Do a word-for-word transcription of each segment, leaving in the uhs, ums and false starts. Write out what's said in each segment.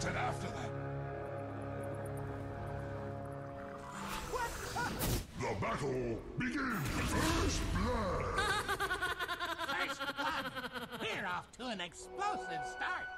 And after that, what? The battle begins. First blood. First blood. We're off to an explosive start.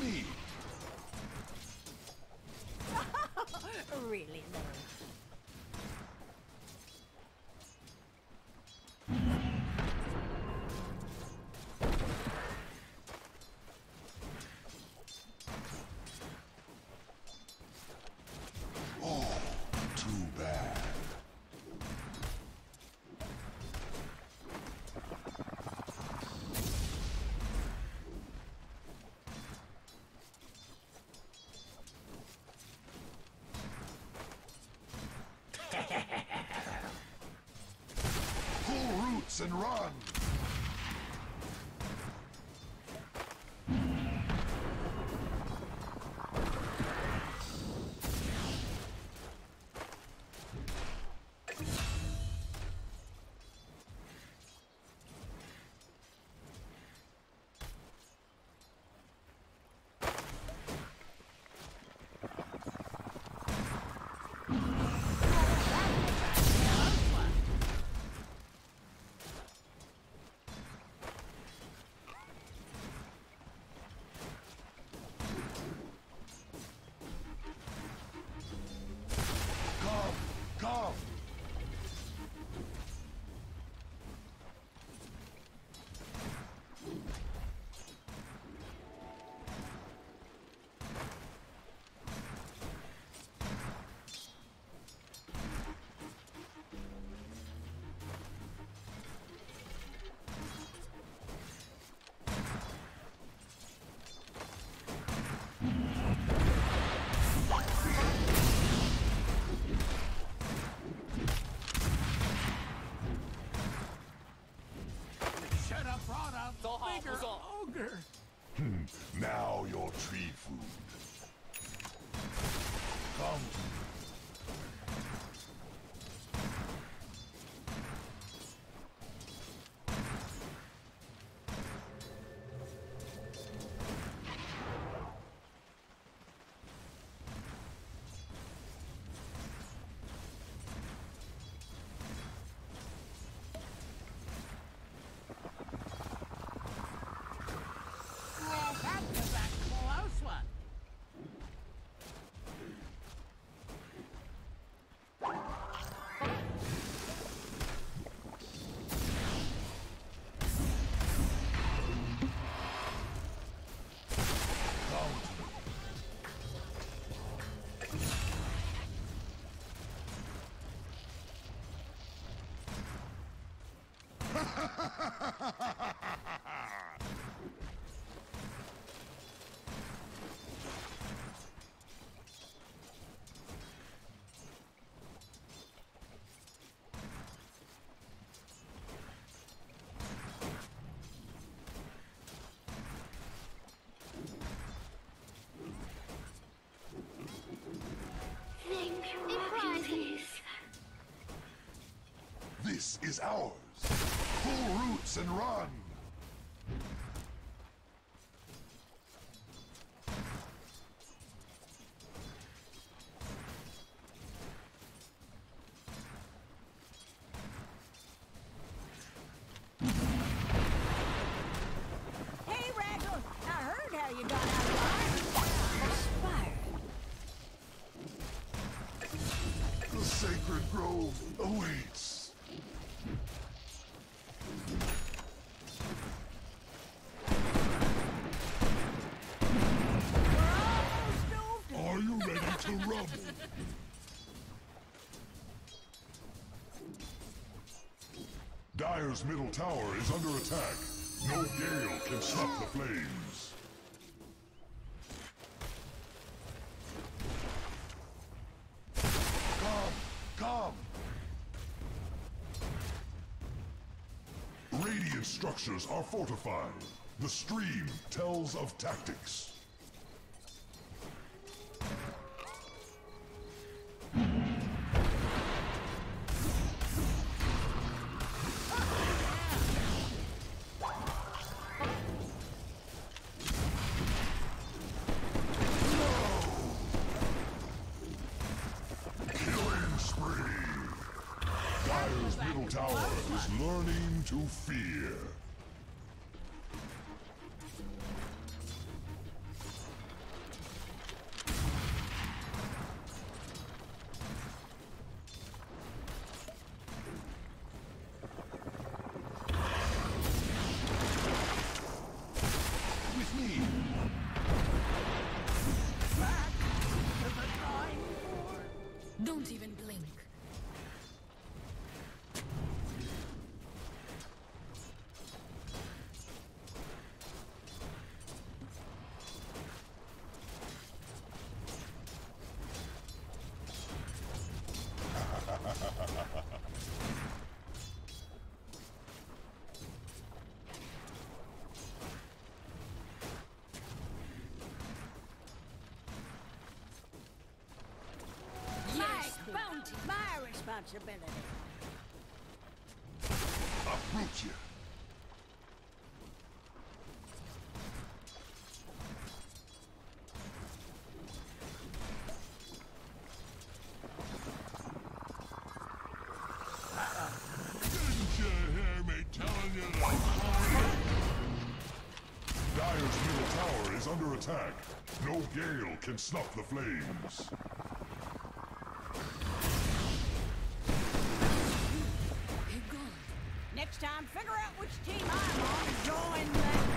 Me. Really nice. Oh, too bad. And run. Bigger ogre. Now your tree food. Come. This is ours. Pull roots and run. Hey, Raggle, I heard how you got out of fire. The sacred grove awaits. Empire's middle tower is under attack. No gale can stop the flames. Come! Come! Radiant structures are fortified. The stream tells of tactics. Learning to fear. With me. Back to the drawing board. Don't even blink. Responsibility. Uproot you. Didn't you hear me telling you that? Dire's middle tower is under attack. No gale can snuff the flames. Time, figure out which team I'm on and join them.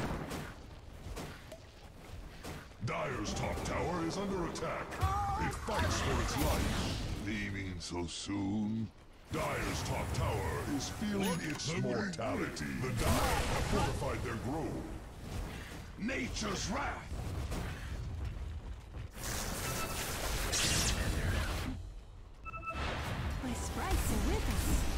Dire's top tower is under attack. Oh, it fights for its life. Leaving so soon? Dire's top tower is feeling Look its mortality. The Dire have fortified their grove. Nature's wrath. My sprites are with us.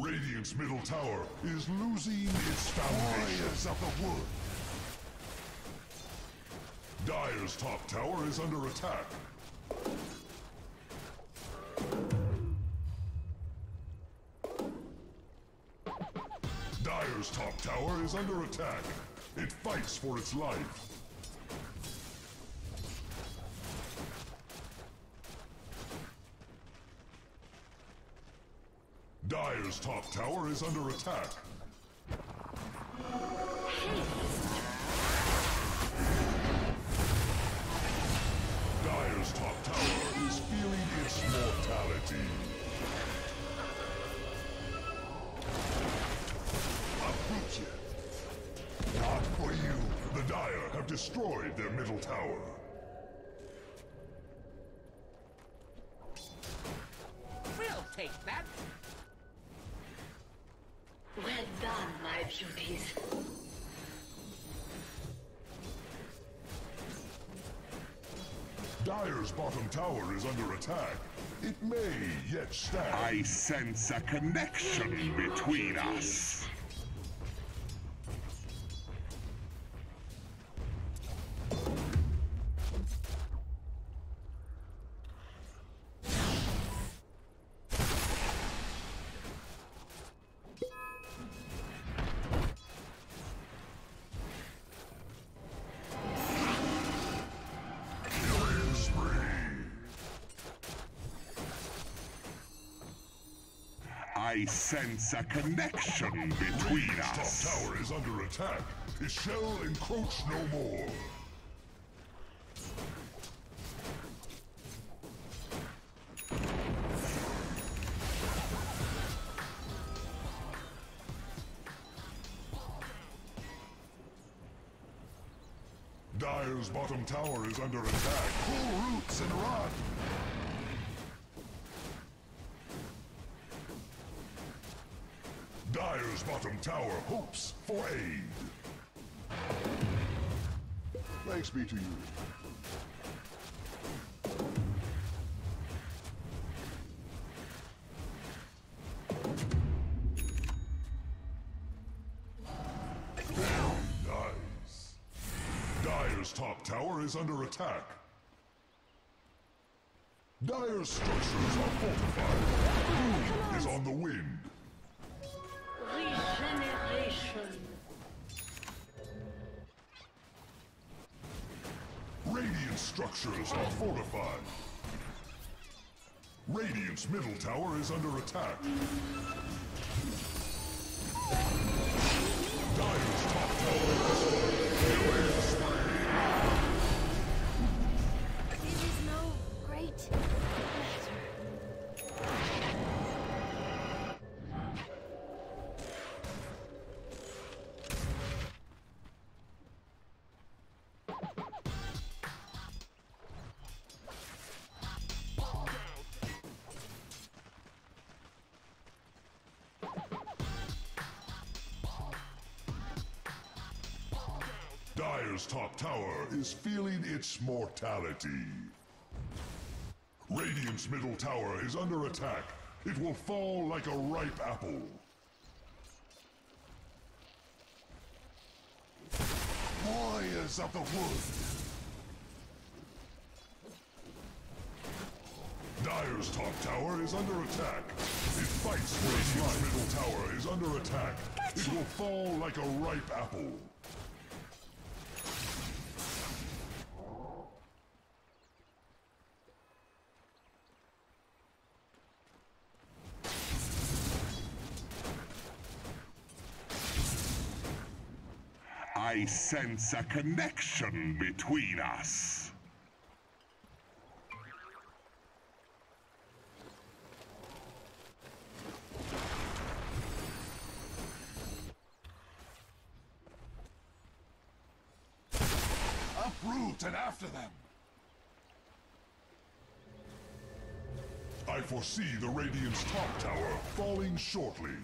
Radiant's middle tower is losing its foundations of the wood. Dire's top tower is under attack. Dire's top tower is under attack. It fights for its life. Dire's top tower is under attack. Dire's top tower is feeling its mortality. Uproot you. Not for you. The Dire have destroyed their middle tower. We'll take that. Well done, my beauties. Dire's bottom tower is under attack. It may yet stand. I sense a connection between us. I sense a connection between us. The top tower is under attack. It shall encroach no more. Dire's bottom tower is under attack. Pull roots and run! Dire's bottom tower hopes for aid. Thanks be to you. Top tower is under attack. Dire's structures are fortified. Boom is on the wind. Regeneration. Radiant structures are fortified. Radiant's middle tower is under attack. Dire's top tower is destroyed. Dire's top tower is feeling its mortality. Radiant's middle tower is under attack. It will fall like a ripe apple. Warriors of the wood. Dire's top tower is under attack. It fights for its life. Middle tower is under attack. Gotcha. It will fall like a ripe apple. I sense a connection between us. Uproot and after them. I foresee the Radiant's top tower falling shortly.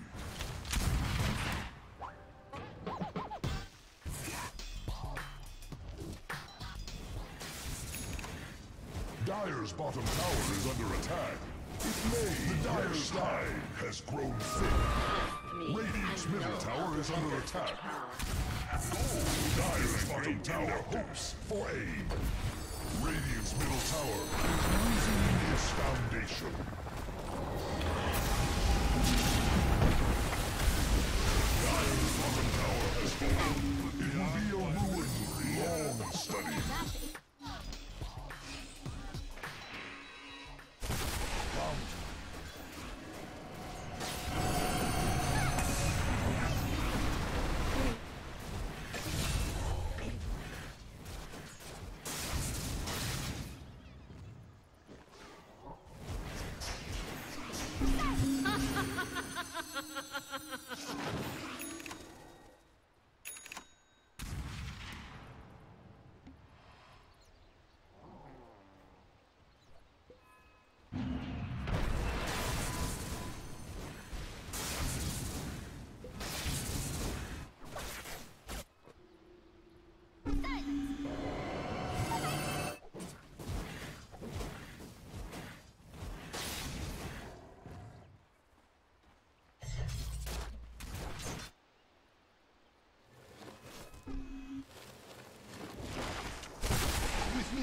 Dire's bottom tower is under attack. It may. The Dire sky has grown thick. Radiant's middle tower is under attack. Dire's bottom tower hopes for aid. Radiant's middle tower is losing its foundation. Dire's bottom tower has fallen. It will be a ruin long study.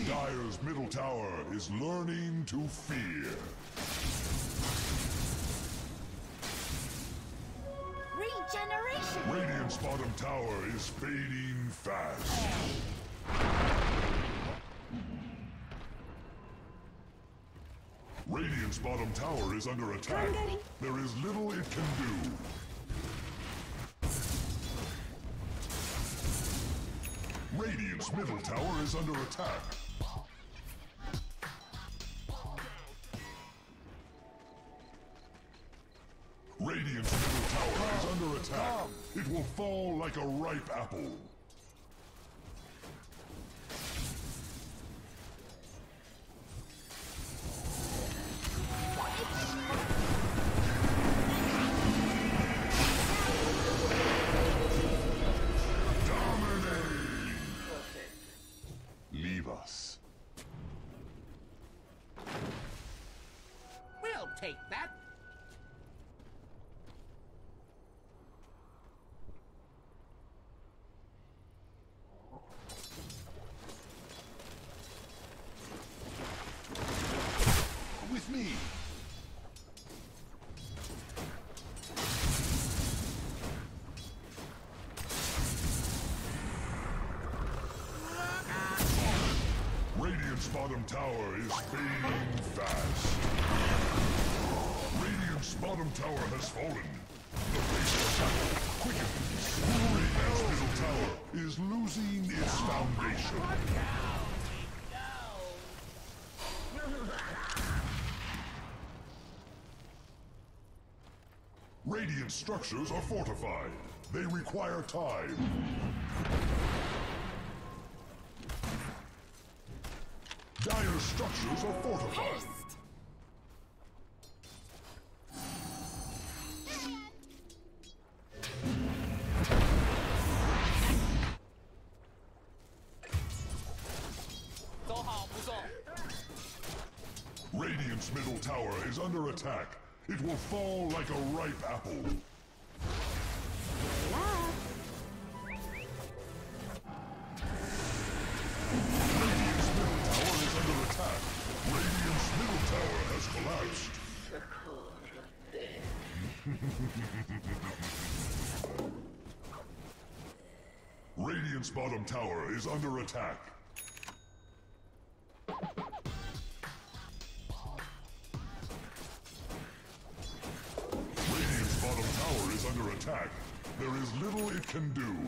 Dire's middle tower is learning to fear. Regeneration! Radiant's bottom tower is fading fast. Radiant's bottom tower is under attack. There is little it can do. Radiant's middle tower is under attack. Radiant's middle tower is under attack. It will fall like a ripe apple. Take that. With me. Radiant's bottom tower is fading fast. Radiant's bottom tower has fallen. The pace of battle quickens. Radiant's middle tower is losing its foundation. Radiant structures are fortified. They require time. Dire structures are fortified. Radiant's middle tower is under attack. It will fall like a ripe apple. Radiant's middle tower is under attack. Radiant's middle tower has collapsed. Radiant's bottom tower is under attack. Under attack. There is little it can do.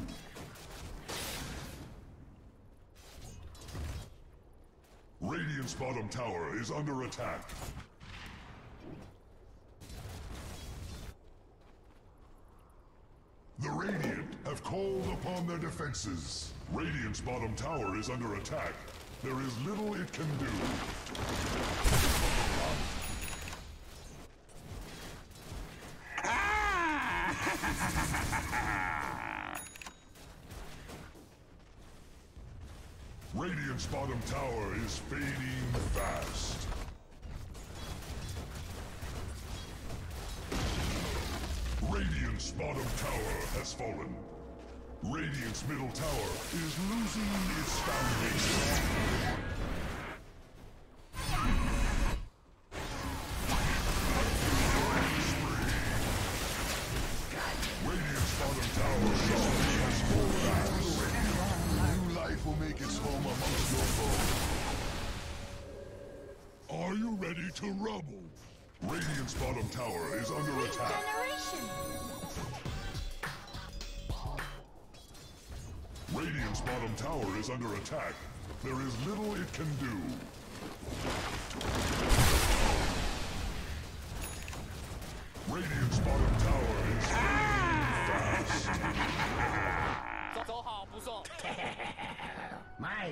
Radiant's bottom tower is under attack. The Radiant have called upon their defenses. Radiant's bottom tower is under attack. There is little it can do. Radiant's bottom tower is fading fast. Radiant's bottom tower has fallen. Radiant's middle tower is losing its foundation. Are you ready to rumble? Radiant's bottom tower is under attack. Radiant's bottom tower is under attack. There is little it can do. Radiant's bottom tower is fast. My.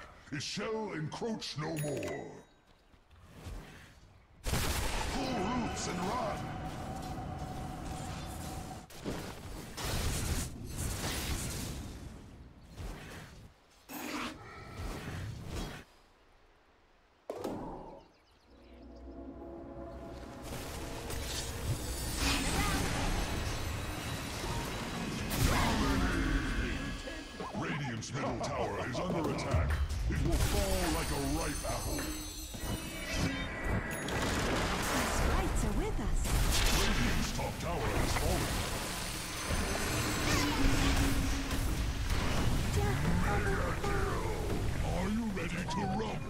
It shall encroach no more. Pull roots and run. Middle tower is under attack. It will fall like a ripe apple. These sprites are with us. Radiant's top tower has fallen. Mega kill! Are you ready to rumble?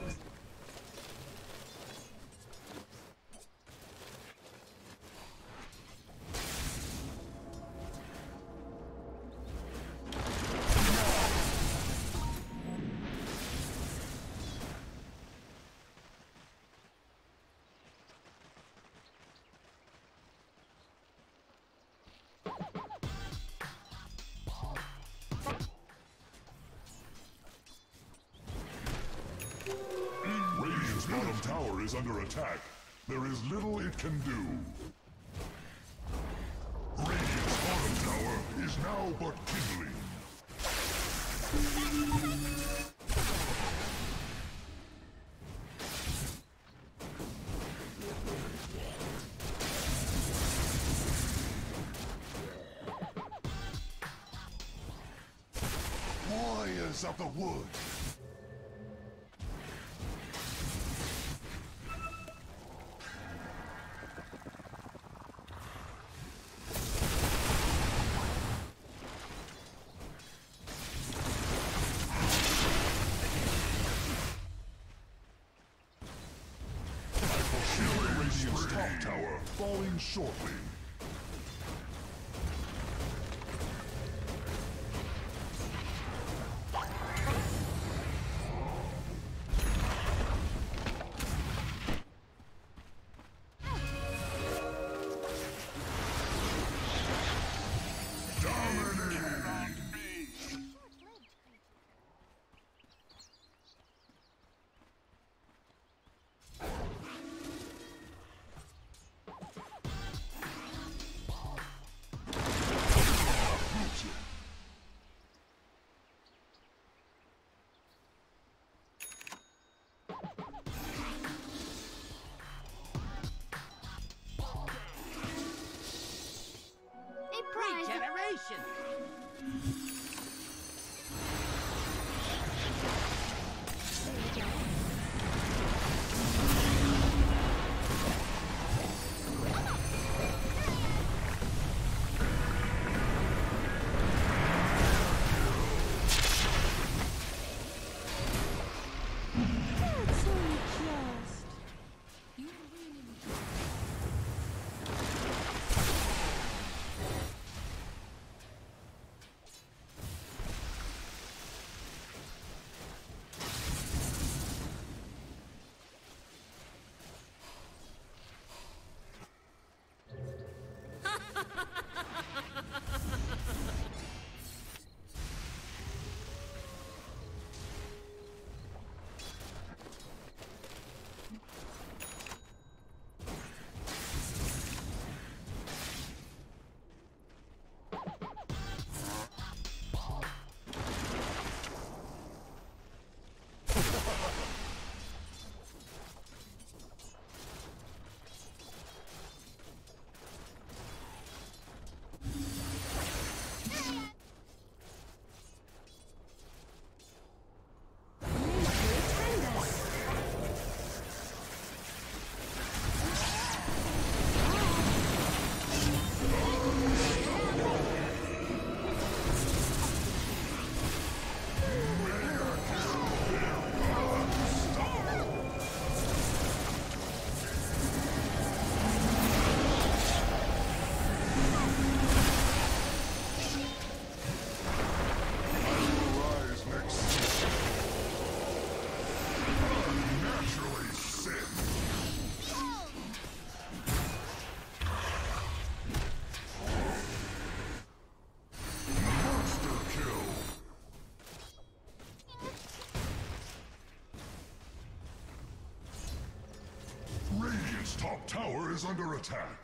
Bottom tower is under attack. There is little it can do. Radiant's bottom tower is now but kindling. Warriors of the wood. Falling shortly. is under attack.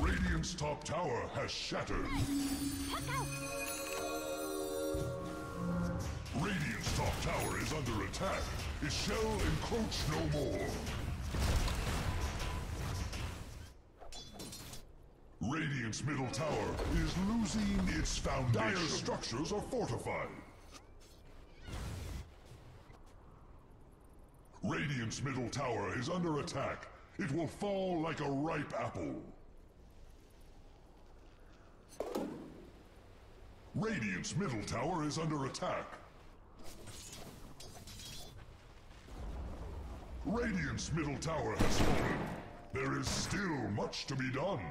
Radiant's top tower has shattered. Radiant's top tower is under attack. It shall encroach no more. Radiant's middle tower is losing its foundation. Dire structures are fortified. Radiant's middle tower is under attack. It will fall like a ripe apple. Radiant's middle tower is under attack. Radiant's middle tower has fallen. There is still much to be done.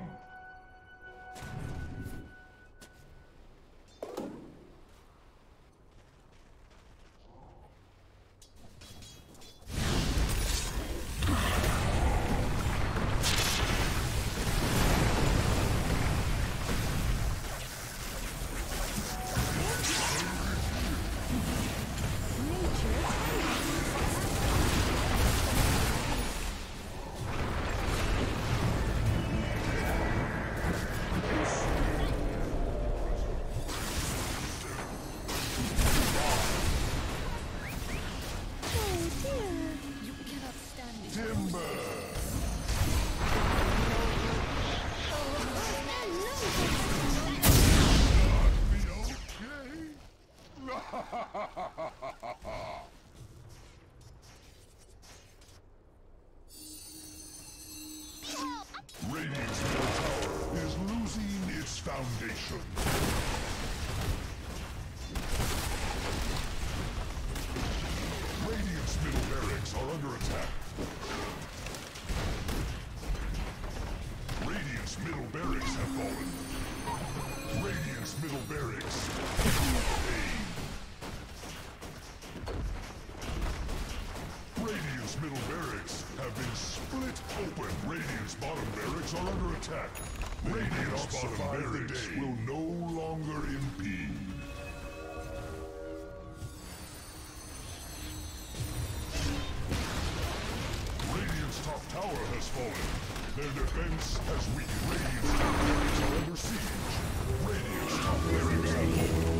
Their defense has weakened. Radiant's top barracks are under siege. Radiant's top barracks have fallen.